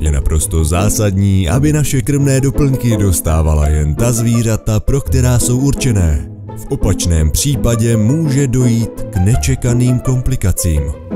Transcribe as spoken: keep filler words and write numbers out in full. Je naprosto zásadní, aby naše krmné doplňky dostávala jen ta zvířata, pro která jsou určené. V opačném případě může dojít k nečekaným komplikacím.